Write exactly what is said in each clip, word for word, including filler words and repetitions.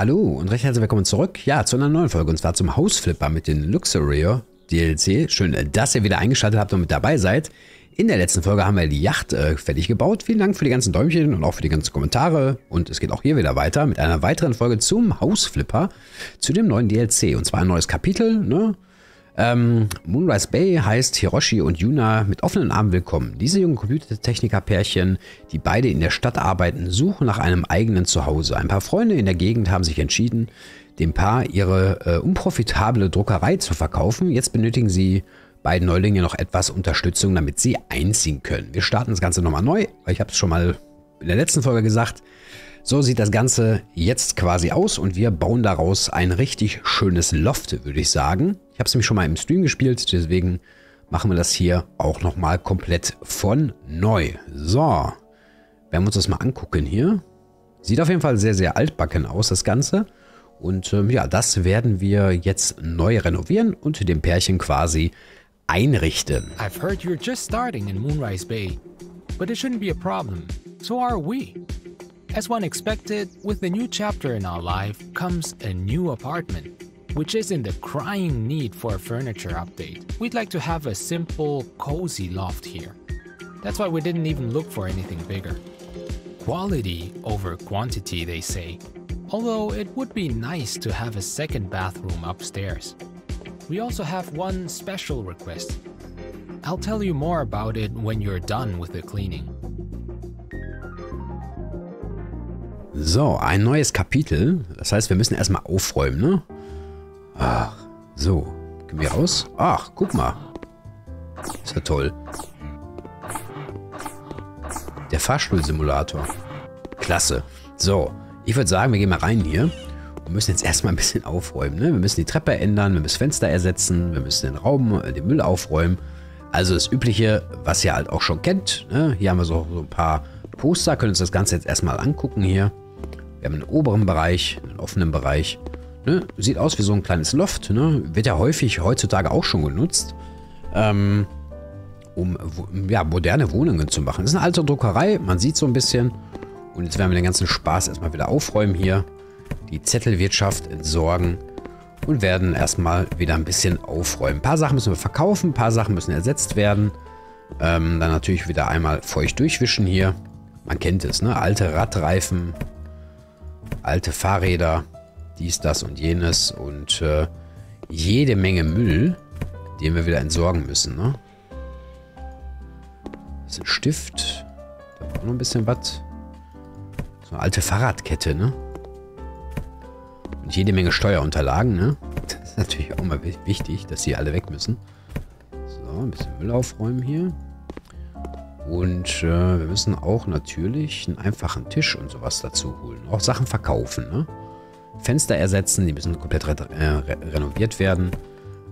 Hallo und recht herzlich willkommen zurück, ja, zu einer neuen Folge, und zwar zum House Flipper mit den Luxury-D L C. Schön, dass ihr wieder eingeschaltet habt und mit dabei seid. In der letzten Folge haben wir die Yacht äh, fertig gebaut. Vielen Dank für die ganzen Däumchen und auch für die ganzen Kommentare. Und es geht auch hier wieder weiter mit einer weiteren Folge zum House Flipper, zu dem neuen D L C. Und zwar ein neues Kapitel, ne? Ähm, Moonrise Bay heißt Hiroshi und Yuna mit offenen Armen willkommen. Diese jungen Computertechniker-Pärchen, die beide in der Stadt arbeiten, suchen nach einem eigenen Zuhause. Ein paar Freunde in der Gegend haben sich entschieden, dem Paar ihre äh, unprofitable Druckerei zu verkaufen. Jetzt benötigen sie beide Neulinge noch etwas Unterstützung, damit sie einziehen können. Wir starten das Ganze nochmal neu, weil ich habe es schon mal in der letzten Folge gesagt. So sieht das Ganze jetzt quasi aus und wir bauen daraus ein richtig schönes Loft, würde ich sagen. Ich habe es nämlich schon mal im Stream gespielt, deswegen machen wir das hier auch nochmal komplett von neu. So, werden wir uns das mal angucken hier. Sieht auf jeden Fall sehr, sehr altbacken aus, das Ganze. Und ähm, ja, das werden wir jetzt neu renovieren und dem Pärchen quasi einrichten. I've heard you're just starting in Moonrise Bay, but it shouldn't be a problem. So are we. As one expected, with the new chapter in our life comes a new apartment, which is in the crying need for a furniture update. We'd like to have a simple, cozy loft here. That's why we didn't even look for anything bigger. Quality over quantity, they say, although it would be nice to have a second bathroom upstairs. We also have one special request. I'll tell you more about it when you're done with the cleaning. So, ein neues Kapitel. Das heißt, wir müssen erstmal aufräumen, ne? Ach, so. Gehen wir raus. Ach, guck mal. Ist ja toll. Der Fahrstuhlsimulator. Klasse. So, ich würde sagen, wir gehen mal rein hier. Wir müssen jetzt erstmal ein bisschen aufräumen, ne? Wir müssen die Treppe ändern, wir müssen Fenster ersetzen, wir müssen den Raum, den Müll aufräumen. Also das Übliche, was ihr halt auch schon kennt, ne? Hier haben wir so, so ein paar Poster, können uns das Ganze jetzt erstmal angucken hier. Wir haben einen oberen Bereich, einen offenen Bereich. Ne? Sieht aus wie so ein kleines Loft. Ne? Wird ja häufig heutzutage auch schon genutzt, ähm, um ja, moderne Wohnungen zu machen. Das ist eine alte Druckerei, man sieht so ein bisschen. Und jetzt werden wir den ganzen Spaß erstmal wieder aufräumen hier. Die Zettelwirtschaft entsorgen und werden erstmal wieder ein bisschen aufräumen. Ein paar Sachen müssen wir verkaufen, ein paar Sachen müssen ersetzt werden. Ähm, dann natürlich wieder einmal feucht durchwischen hier. Man kennt es, ne? Alte Radreifen, alte Fahrräder, dies, das und jenes und äh, jede Menge Müll, den wir wieder entsorgen müssen, ne? Das ist ein Stift, da war auch noch ein bisschen was. So eine alte Fahrradkette, ne? Und jede Menge Steuerunterlagen, ne? Das ist natürlich auch mal wichtig, dass die alle weg müssen. So, ein bisschen Müll aufräumen hier. Und äh, wir müssen auch natürlich einen einfachen Tisch und sowas dazu holen. Auch Sachen verkaufen, ne? Fenster ersetzen, die müssen komplett re re renoviert werden.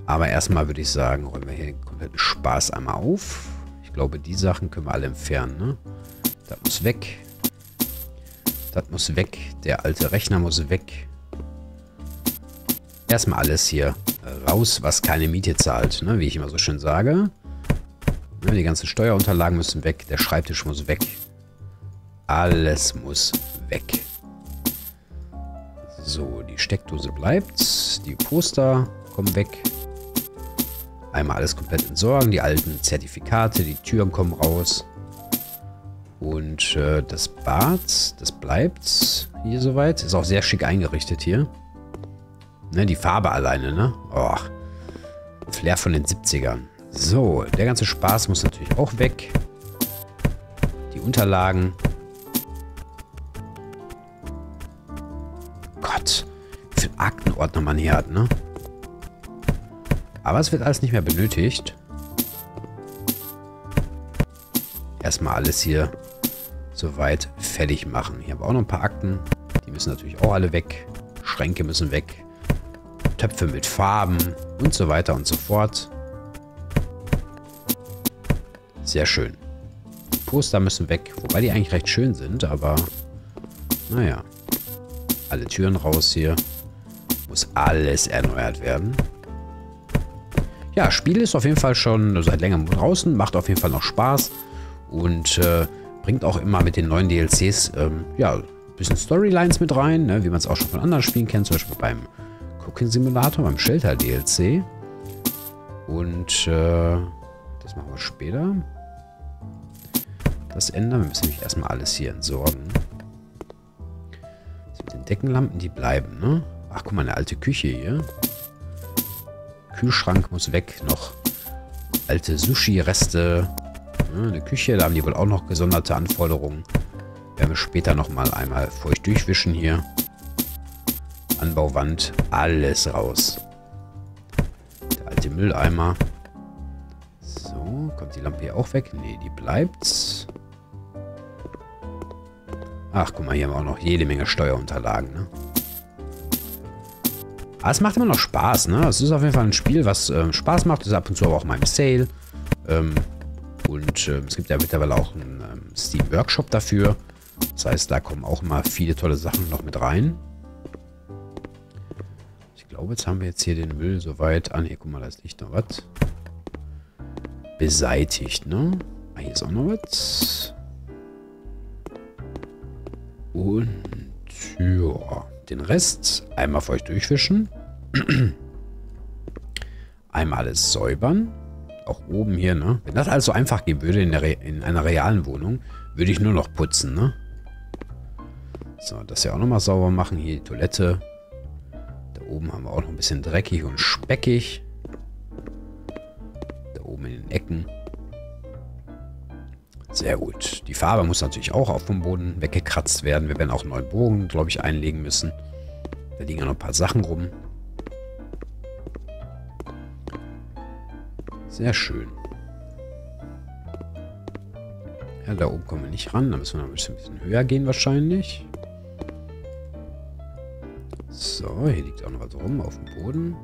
Aber erstmal würde ich sagen, räumen wir hier den kompletten Spaß einmal auf. Ich glaube, die Sachen können wir alle entfernen, ne? Das muss weg. Das muss weg. Der alte Rechner muss weg. Erstmal alles hier raus, was keine Miete zahlt, ne? Wie ich immer so schön sage. Die ganzen Steuerunterlagen müssen weg. Der Schreibtisch muss weg. Alles muss weg. So, die Steckdose bleibt. Die Poster kommen weg. Einmal alles komplett entsorgen. Die alten Zertifikate, die Türen kommen raus. Und äh, das Bad, das bleibt hier soweit. Ist auch sehr schick eingerichtet hier. Ne, die Farbe alleine, ne? Oh, Flair von den siebzigern. So, der ganze Spaß muss natürlich auch weg. Die Unterlagen. Gott, wie viel Aktenordner man hier hat, ne? Aber es wird alles nicht mehr benötigt. Erstmal alles hier soweit fertig machen. Hier haben wir auch noch ein paar Akten. Die müssen natürlich auch alle weg. Schränke müssen weg. Töpfe mit Farben und so weiter und so fort. Sehr schön. Die Poster müssen weg, wobei die eigentlich recht schön sind, aber naja. Alle Türen raus hier. Muss alles erneuert werden. Ja, Spiel ist auf jeden Fall schon seit längerem draußen, macht auf jeden Fall noch Spaß und äh, bringt auch immer mit den neuen D L Cs ähm, ja, bisschen Storylines mit rein, ne, wie man es auch schon von anderen Spielen kennt, zum Beispiel beim Cooking Simulator, beim Shelter-D L C. Und äh, das machen wir später. Das ändern wir, müssen nämlich erstmal alles hier entsorgen. Das mit den Deckenlampen, die bleiben, ne? Ach, guck mal, eine alte Küche hier. Kühlschrank muss weg, noch alte Sushi-Reste. Ne? Eine Küche, da haben die wohl auch noch gesonderte Anforderungen. Werden wir später nochmal einmal feucht durchwischen hier. Anbauwand, alles raus. Der alte Mülleimer. So, kommt die Lampe hier auch weg? Nee, die bleibt. Ach, guck mal, hier haben wir auch noch jede Menge Steuerunterlagen, ne? Aber es macht immer noch Spaß, ne? Es ist auf jeden Fall ein Spiel, was ähm, Spaß macht. Das ist ab und zu aber auch mal im Sale. Ähm, und ähm, es gibt ja mittlerweile auch einen ähm, Steam Workshop dafür. Das heißt, da kommen auch mal viele tolle Sachen noch mit rein. Ich glaube, jetzt haben wir jetzt hier den Müll soweit an. Hier, guck mal, da ist nicht noch was. Beseitigt, ne? Ah, hier ist auch noch was. Und ja, den Rest einmal feucht durchwischen. Einmal alles säubern. Auch oben hier, ne? Wenn das alles so einfach gehen würde in, der Re in einer realen Wohnung, würde ich nur noch putzen, ne? So, das hier auch nochmal sauber machen. Hier die Toilette. Da oben haben wir auch noch ein bisschen dreckig und speckig. Da oben in den Ecken. Sehr gut. Die Farbe muss natürlich auch auf dem Boden weggekratzt werden. Wir werden auch einen neuen Bogen, glaube ich, einlegen müssen. Da liegen ja noch ein paar Sachen rum. Sehr schön. Ja, da oben kommen wir nicht ran. Da müssen wir noch ein bisschen, ein bisschen höher gehen wahrscheinlich. So, hier liegt auch noch was rum auf dem Boden.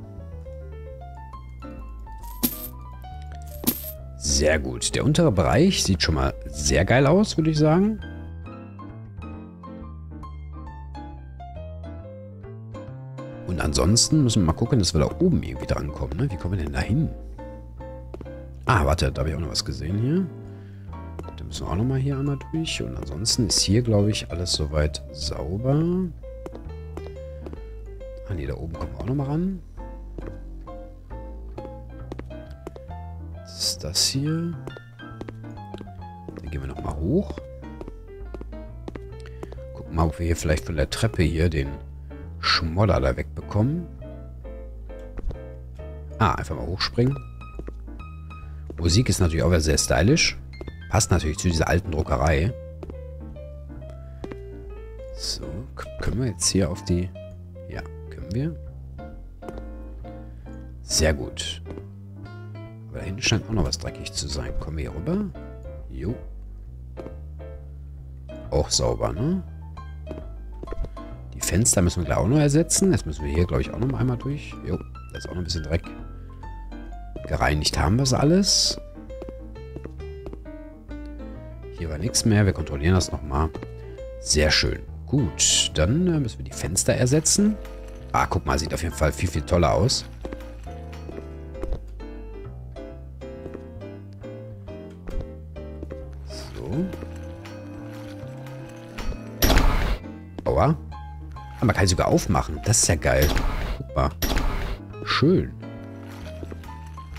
Sehr gut. Der untere Bereich sieht schon mal sehr geil aus, würde ich sagen. Und ansonsten müssen wir mal gucken, dass wir da oben irgendwie drankommen, ne? Wie kommen wir denn da hin? Ah, warte, da habe ich auch noch was gesehen hier. Da müssen wir auch noch mal hier einmal durch. Und ansonsten ist hier, glaube ich, alles soweit sauber. Ah, ne, da oben kommen wir auch noch mal ran. Das ist das hier. Dann gehen wir nochmal hoch. Gucken mal, ob wir hier vielleicht von der Treppe hier den Schmodder da wegbekommen. Ah, einfach mal hochspringen. Musik ist natürlich auch sehr stylisch. Passt natürlich zu dieser alten Druckerei. So, können wir jetzt hier auf die... Ja, können wir. Sehr gut. Aber da hinten scheint auch noch was dreckig zu sein. Kommen wir hier rüber. Jo. Auch sauber, ne? Die Fenster müssen wir gleich auch noch ersetzen. Jetzt müssen wir hier, glaube ich, auch noch mal einmal durch. Jo, da ist auch noch ein bisschen Dreck. Gereinigt haben wir es alles. Hier war nichts mehr. Wir kontrollieren das nochmal. Sehr schön. Gut, dann müssen wir die Fenster ersetzen. Ah, guck mal, sieht auf jeden Fall viel, viel toller aus. Aua. Aber man kann sie sogar aufmachen. Das ist ja geil. Guck mal. Schön.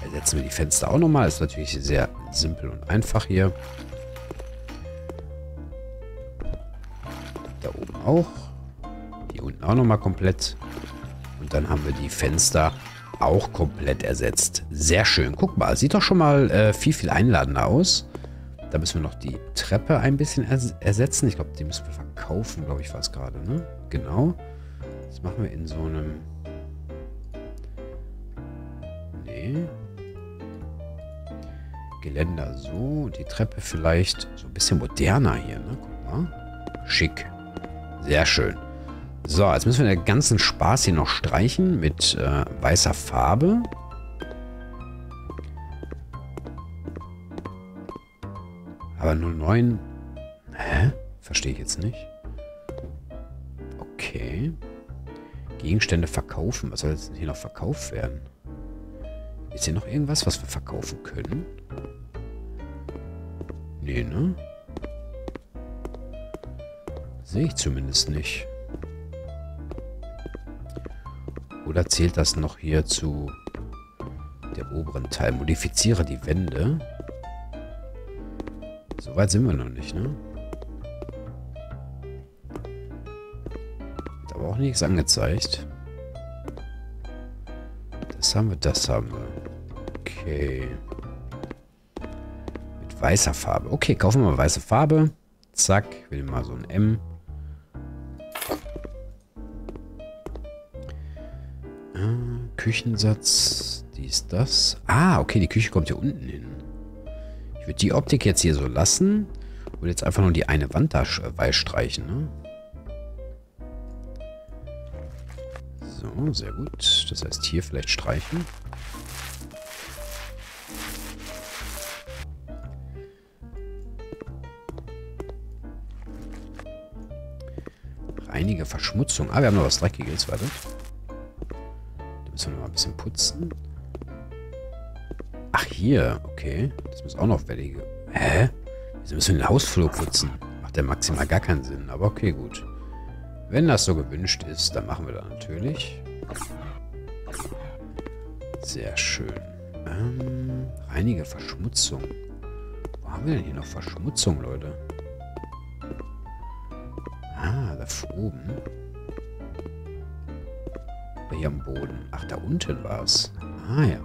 Ersetzen wir die Fenster auch nochmal. Ist natürlich sehr simpel und einfach hier. Da oben auch. Hier unten auch nochmal komplett. Und dann haben wir die Fenster auch komplett ersetzt. Sehr schön. Guck mal. Sieht doch schon mal äh, viel, viel einladender aus. Da müssen wir noch die Treppe ein bisschen ers ersetzen. Ich glaube, die müssen wir verkaufen, glaube ich, war es gerade, ne? Genau. Das machen wir in so einem... Nee. Geländer so. Und die Treppe vielleicht so ein bisschen moderner hier, ne? Guck mal. Schick. Sehr schön. So, jetzt müssen wir den ganzen Spaß hier noch streichen mit äh, weißer Farbe. Aber null neun... Hä? Verstehe ich jetzt nicht. Okay. Gegenstände verkaufen. Was soll jetzt hier noch verkauft werden? Ist hier noch irgendwas, was wir verkaufen können? Nee, ne? Sehe ich zumindest nicht. Oder zählt das noch hier zu der oberen Teil? Modifiziere die Wände. So weit sind wir noch nicht, ne? Hat aber auch nichts angezeigt. Das haben wir, das haben wir. Okay. Mit weißer Farbe. Okay, kaufen wir mal weiße Farbe. Zack, ich will mal so ein M. Küchensatz, dies, das. Ah, okay, die Küche kommt hier unten hin. Ich würde die Optik jetzt hier so lassen und jetzt einfach nur die eine Wand da weiß streichen, ne? So, sehr gut. Das heißt, hier vielleicht streichen. Reinige Verschmutzung. Ah, wir haben noch was Dreckiges, wartet. Müssen wir noch mal ein bisschen putzen. Ach, hier. Okay. Das muss auch noch wellige. Hä? Wieso müssen wir den Hausflur putzen? Macht ja maximal gar keinen Sinn. Aber okay, gut. Wenn das so gewünscht ist, dann machen wir das natürlich. Sehr schön. Ähm, reinige Verschmutzung. Wo haben wir denn hier noch Verschmutzung, Leute? Ah, da oben. Hier am Boden. Ach, da unten war es. Ah, ja.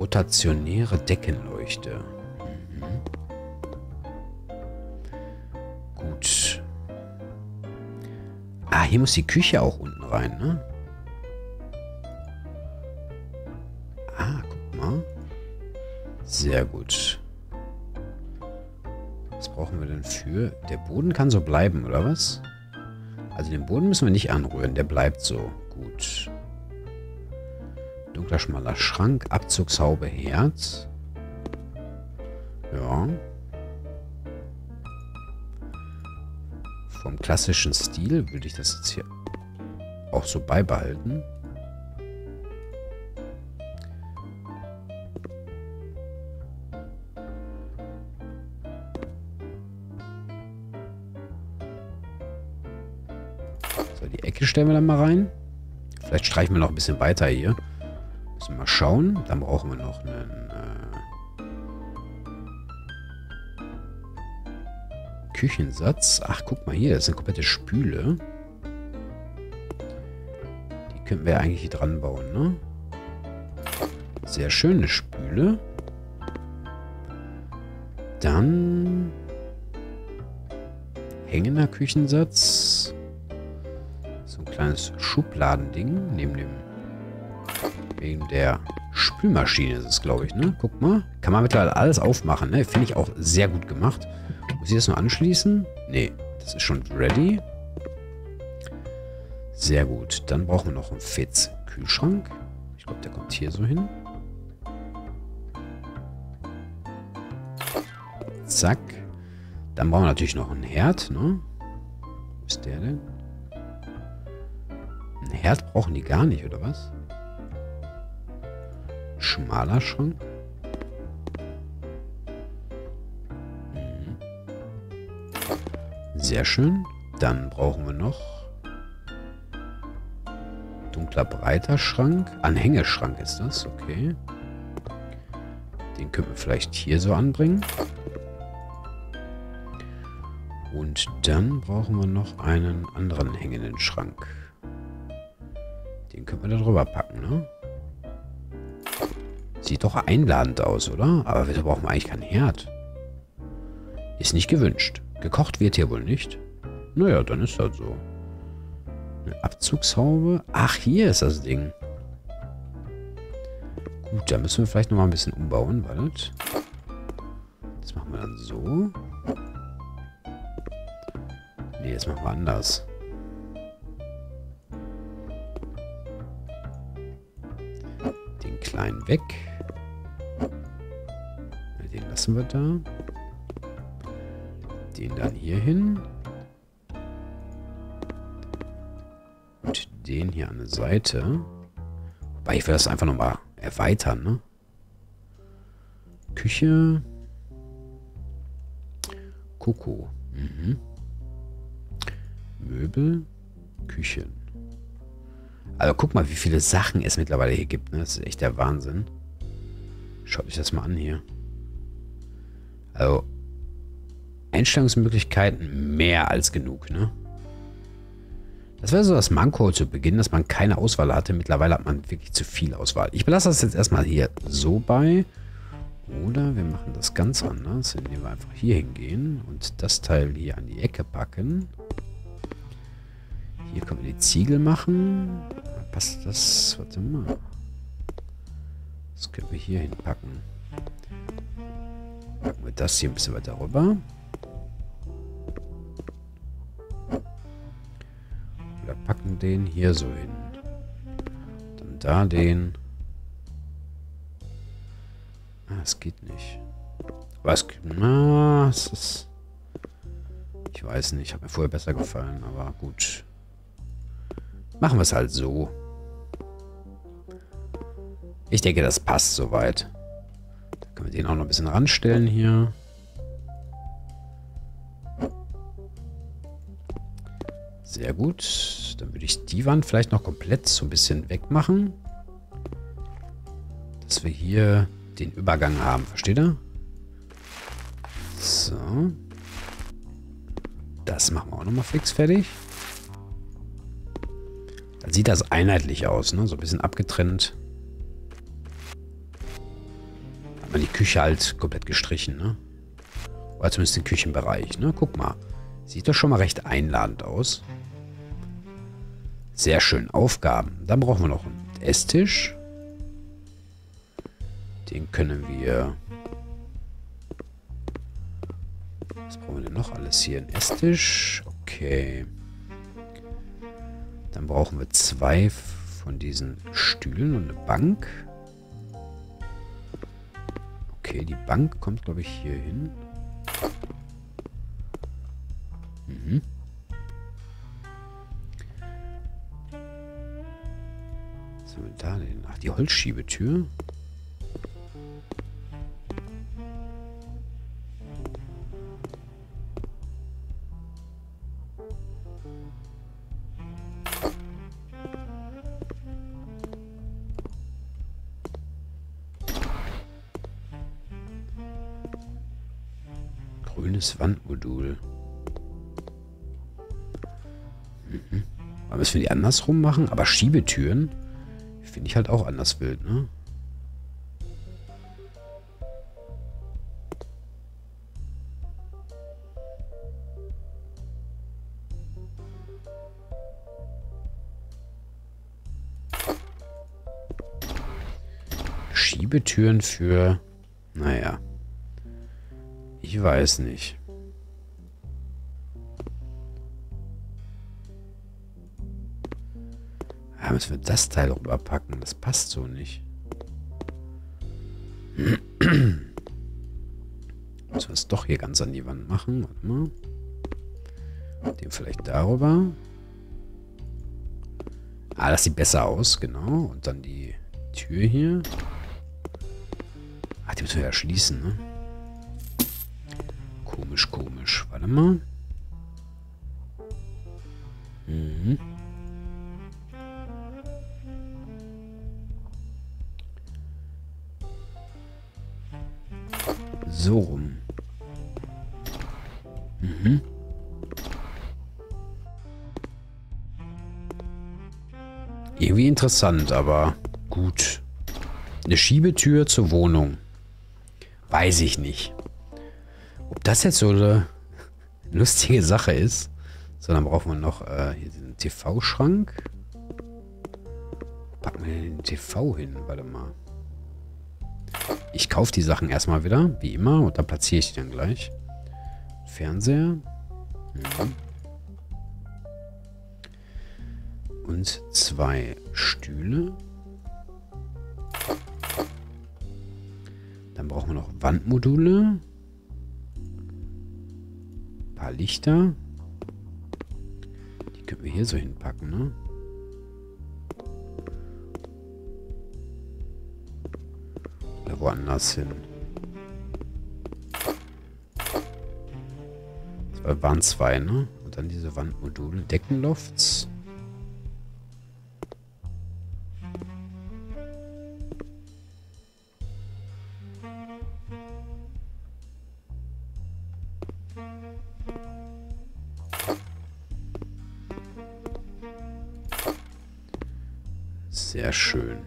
Rotationäre Deckenleuchte. Mhm. Gut. Ah, hier muss die Küche auch unten rein, ne? Ah, guck mal. Sehr gut. Was brauchen wir denn für? Der Boden kann so bleiben, oder was? Also den Boden müssen wir nicht anrühren, der bleibt so. Gut. Dunkler, schmaler Schrank, Abzugshaube, Herz. Ja. Vom klassischen Stil würde ich das jetzt hier auch so beibehalten. Die Ecke stellen wir dann mal rein. Vielleicht streichen wir noch ein bisschen weiter hier. Müssen wir mal schauen. Dann brauchen wir noch einen äh, Küchensatz. Ach, guck mal hier. Das ist eine komplette Spüle. Die könnten wir eigentlich hier dran bauen, ne? Sehr schöne Spüle. Dann hängender Küchensatz. So ein kleines Schubladending neben dem, wegen der Spülmaschine ist es, glaube ich, ne? Guck mal. Kann man mittlerweile alles aufmachen, ne? Finde ich auch sehr gut gemacht. Muss ich das nur anschließen? Ne, das ist schon ready. Sehr gut. Dann brauchen wir noch einen Fetz-Kühlschrank. Ich glaube, der kommt hier so hin. Zack. Dann brauchen wir natürlich noch einen Herd, ne? Wo ist der denn? Ein Herd brauchen die gar nicht, oder was? Schmaler Schrank. Mhm. Sehr schön. Dann brauchen wir noch dunkler, breiter Schrank. Anhängeschrank ist das, okay. Den können wir vielleicht hier so anbringen. Und dann brauchen wir noch einen anderen hängenden Schrank. Den können wir da drüber packen, ne? Sieht doch einladend aus, oder? Aber wir brauchen eigentlich keinen Herd. Ist nicht gewünscht. Gekocht wird hier wohl nicht. Naja, dann ist das so. Eine Abzugshaube. Ach, hier ist das Ding. Gut, da müssen wir vielleicht nochmal ein bisschen umbauen. Wartet. Das machen wir dann so. Nee, das machen wir anders. Klein weg. Den lassen wir da. Den dann hier hin. Und den hier an der Seite. Wobei, ich will das einfach nochmal erweitern, ne? Küche. Koko. Mhm. Möbel, Küchen. Also guck mal, wie viele Sachen es mittlerweile hier gibt, ne? Das ist echt der Wahnsinn. Schaut euch das mal an hier. Also Einstellungsmöglichkeiten mehr als genug, ne? Das wäre so das Manko zu Beginn, dass man keine Auswahl hatte. Mittlerweile hat man wirklich zu viel Auswahl. Ich belasse das jetzt erstmal hier so bei. Oder wir machen das ganz anders, indem wir einfach hier hingehen und das Teil hier an die Ecke packen. Hier können wir die Ziegel machen. Passt das? Warte mal. Das können wir hier hinpacken. Packen wir das hier ein bisschen weiter rüber. Oder packen den hier so hin. Dann da den. Ah, es geht nicht. Was? Na, es ist. Ich weiß nicht. Hat mir vorher besser gefallen, aber gut. Machen wir es halt so. Ich denke, das passt soweit. Dann können wir den auch noch ein bisschen ranstellen hier. Sehr gut. Dann würde ich die Wand vielleicht noch komplett so ein bisschen wegmachen. Dass wir hier den Übergang haben. Versteht ihr? So. Das machen wir auch nochmal fix fertig. Dann sieht das einheitlich aus, ne? So ein bisschen abgetrennt. Hat man die Küche halt komplett gestrichen, ne? Oder zumindest den Küchenbereich, ne? Guck mal. Sieht doch schon mal recht einladend aus. Sehr schön. Aufgaben. Dann brauchen wir noch einen Esstisch. Den können wir... Was brauchen wir denn noch alles hier? Ein Esstisch. Okay. Dann brauchen wir zwei von diesen Stühlen und eine Bank. Okay, die Bank kommt, glaube ich, hier hin. Mhm. Was haben wir da denn? Ach, die Holzschiebetür. Grünes Wandmodul. Mhm. Aber müssen wir die andersrum machen? Aber Schiebetüren finde ich halt auch anders wild, ne? Schiebetüren für... Naja. Ich weiß nicht. Da müssen wir das Teil rüberpacken. Das passt so nicht. Müssen wir es doch hier ganz an die Wand machen. Warte mal. Den vielleicht darüber. Ah, das sieht besser aus. Genau. Und dann die Tür hier. Ach, die müssen wir ja schließen, ne? Komisch, komisch. Warte mal. Mhm. So rum. Mhm. Irgendwie interessant, aber gut. Eine Schiebetür zur Wohnung. Weiß ich nicht. Ob das jetzt so eine lustige Sache ist, sondern brauchen wir noch äh, hier diesen T V-Schrank. Packen wir den T V hin, warte mal. Ich kaufe die Sachen erstmal wieder, wie immer, und dann platziere ich die dann gleich. Fernseher. Mhm. Und zwei Stühle. Dann brauchen wir noch Wandmodule. Paar Lichter. Die können wir hier so hinpacken, ne? Oder woanders hin. Äh, waren zwei, ne? Und dann diese Wandmodule. Deckenlofts. Sehr schön.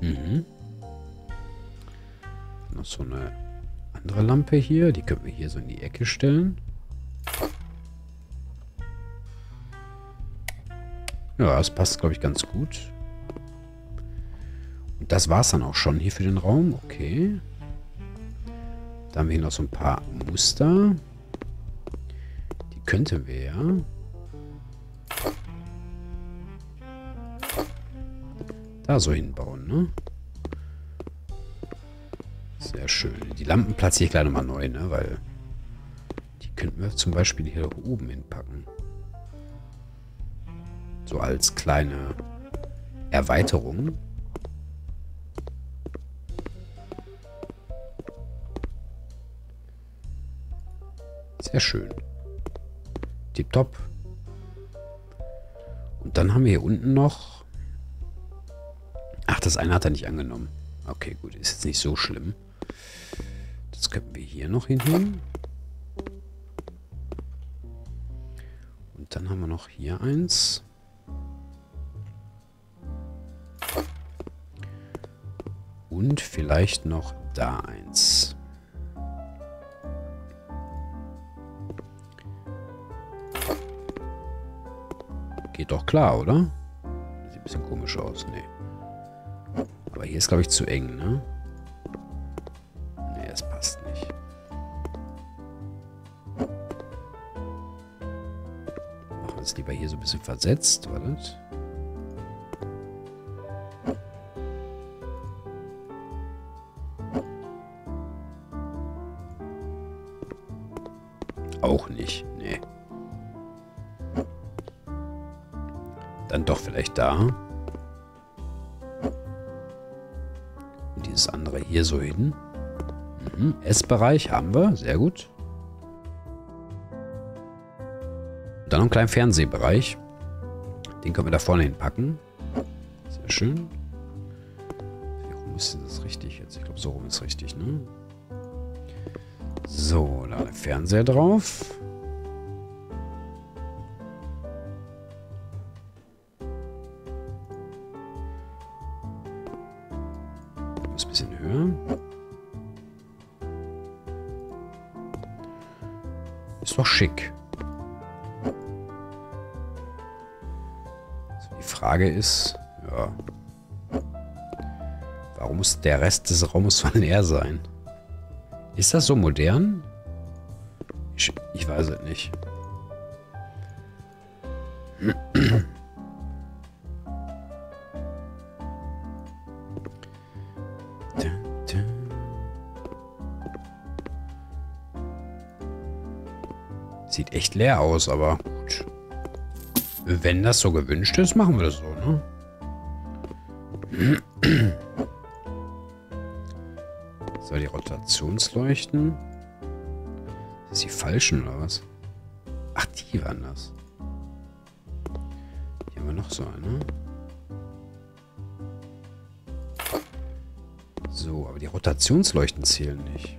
Mhm. Noch so eine andere Lampe hier. Die können wir hier so in die Ecke stellen. Ja, das passt, glaube ich, ganz gut. Und das war es dann auch schon hier für den Raum. Okay. Da haben wir hier noch so ein paar Muster. Die könnten wir ja... da so hinbauen, ne? Sehr schön. Die Lampen platziere ich gleich nochmal neu, ne? Weil die könnten wir zum Beispiel hier oben hinpacken. So als kleine Erweiterung. Sehr schön. Tipptopp. Und dann haben wir hier unten noch... ach, das eine hat er nicht angenommen. Okay, gut, ist jetzt nicht so schlimm. Das könnten wir hier noch hinhängen. Und dann haben wir noch hier eins. Und vielleicht noch da eins. Geht doch klar, oder? Sieht ein bisschen komisch aus, ne? Aber hier ist, glaube ich, zu eng, ne? Ne, es passt nicht. Machen wir es lieber hier so ein bisschen versetzt, wartet. Auch nicht, ne. Dann doch vielleicht da. Das andere hier so hin. Mhm. Essbereich haben wir. Sehr gut. Dann noch einen kleinen Fernsehbereich. Den können wir da vorne hinpacken. Sehr schön. Wie rum ist denn das richtig jetzt? Ich glaube, so rum ist richtig, ne? So, da der Fernseher drauf. Ist doch schick. Also die Frage ist, ja, warum muss der Rest des Raumes so leer sein? Ist das so modern? Ich, ich weiß es nicht. Sieht echt leer aus, aber gut. Wenn das so gewünscht ist, machen wir das so, ne? So, die Rotationsleuchten. Ist die falschen oder was? Ach, die waren das. Hier haben wir noch so eine. So, aber die Rotationsleuchten zählen nicht.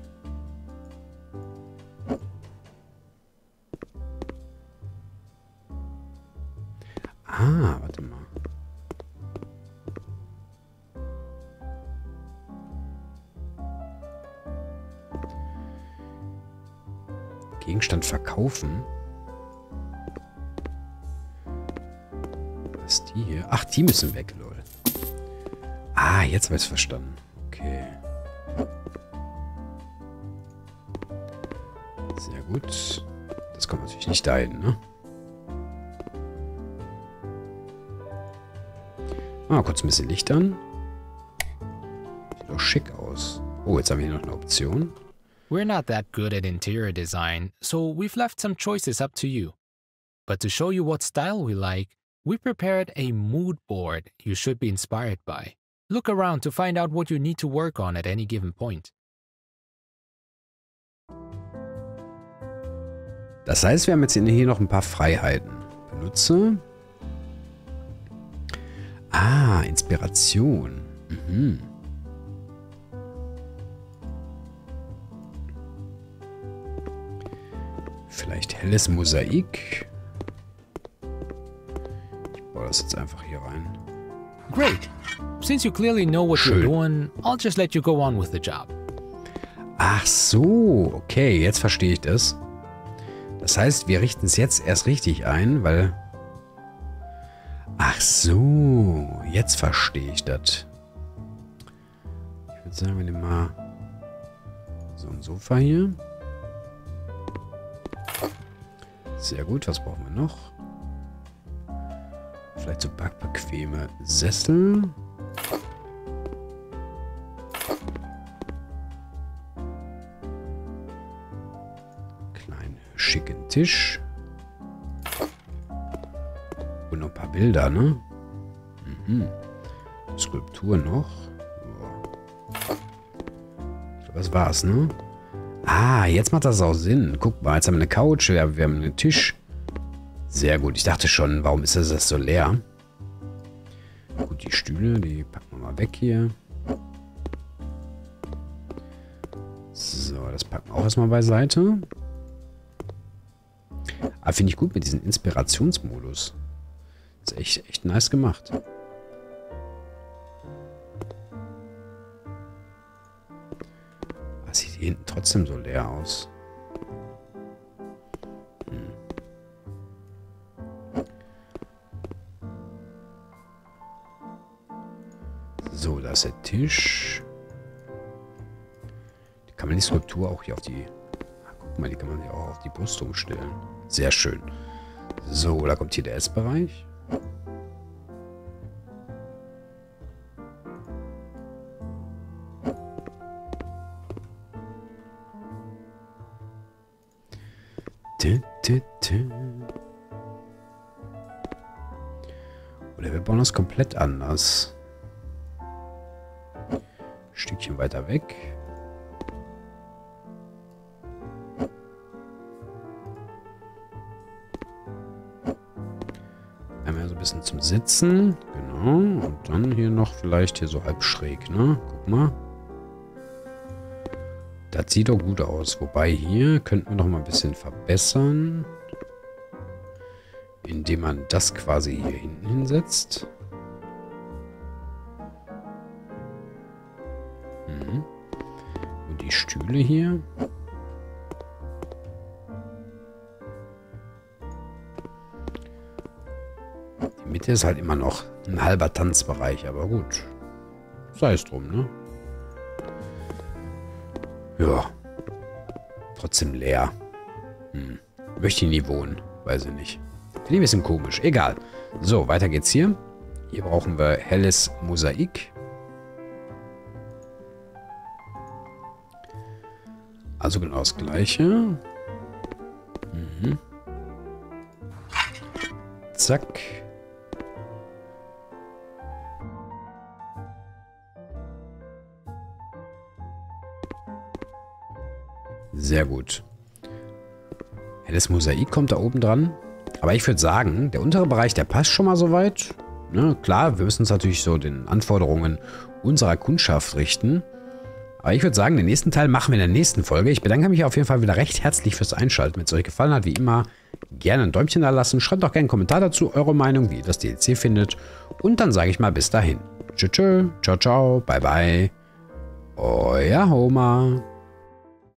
Ah, warte mal. Gegenstand verkaufen. Was ist die hier? Ach, die müssen weg, lol. Ah, jetzt habe ich es verstanden. Okay. Sehr gut. Das kommt natürlich nicht dahin, ne? Ah, kurz ein bisschen Licht an. Sieht doch schick aus. Oh, jetzt haben wir hier noch eine Option. We're not that good at interior design, so we've left some choices up to you. But to show you what style we like, we prepared a mood board you should be inspired by. Look around to find out what you need to work on at any given point. Das heißt, wir haben jetzt hier noch ein paar Freiheiten. Benutze. Ah, Inspiration. Mhm. Vielleicht helles Mosaik. Ich baue das jetzt einfach hier rein. Great. Since you clearly know what Schön. You're doing, I'll just let you go on with the job. Ach so, okay, jetzt verstehe ich das. Das heißt, wir richten es jetzt erst richtig ein, weil... Ach so, jetzt verstehe ich das. Ich würde sagen, wir nehmen mal so ein Sofa hier. Sehr gut, was brauchen wir noch? Vielleicht so backbequeme Sessel. Kleinen schicken Tisch. Und noch ein paar Bilder, ne? Mhm. Skulptur noch. So, das war's, ne? Ah, jetzt macht das auch Sinn. Guck mal, jetzt haben wir eine Couch, wir haben, wir haben einen Tisch. Sehr gut. Ich dachte schon, warum ist das so leer? Gut, die Stühle, die packen wir mal weg hier. So, das packen wir auch erstmal beiseite. Aber finde ich gut mit diesem Inspirationsmodus. Das ist echt, echt nice gemacht. Das sieht hier hinten trotzdem so leer aus. So, da ist der Tisch. Die kann man die Skulptur auch hier auf die... Ach, guck mal, die kann man hier auch auf die Brust umstellen. Sehr schön. So, da kommt hier der Essbereich. Oder wir bauen das komplett anders. Stückchen weiter weg. Einmal so ein bisschen zum Sitzen. Genau. Und dann hier noch vielleicht hier so halb schräg, ne? Guck mal. Das sieht doch gut aus. Wobei hier könnten wir noch mal ein bisschen verbessern. Indem man das quasi hier hinten hinsetzt. Stühle hier. Die Mitte ist halt immer noch ein halber Tanzbereich, aber gut. Sei es drum, ne? Ja. Trotzdem leer. Hm. Möchte ich nie wohnen. Weiß ich nicht. Finde ich ein bisschen komisch. Egal. So, weiter geht's hier. Hier brauchen wir helles Mosaik. Also genau das Gleiche. Mhm. Zack. Sehr gut. Das Mosaik kommt da oben dran. Aber ich würde sagen, der untere Bereich, der passt schon mal soweit. Ne? Klar, wir müssen uns natürlich so den Anforderungen unserer Kundschaft richten. Aber ich würde sagen, den nächsten Teil machen wir in der nächsten Folge. Ich bedanke mich auf jeden Fall wieder recht herzlich fürs Einschalten. Wenn es euch gefallen hat, wie immer, gerne ein Däumchen da lassen. Schreibt auch gerne einen Kommentar dazu, eure Meinung, wie ihr das D L C findet. Und dann sage ich mal bis dahin. Tschö, tschö, ciao, ciao, bye, bye. Euer Homer.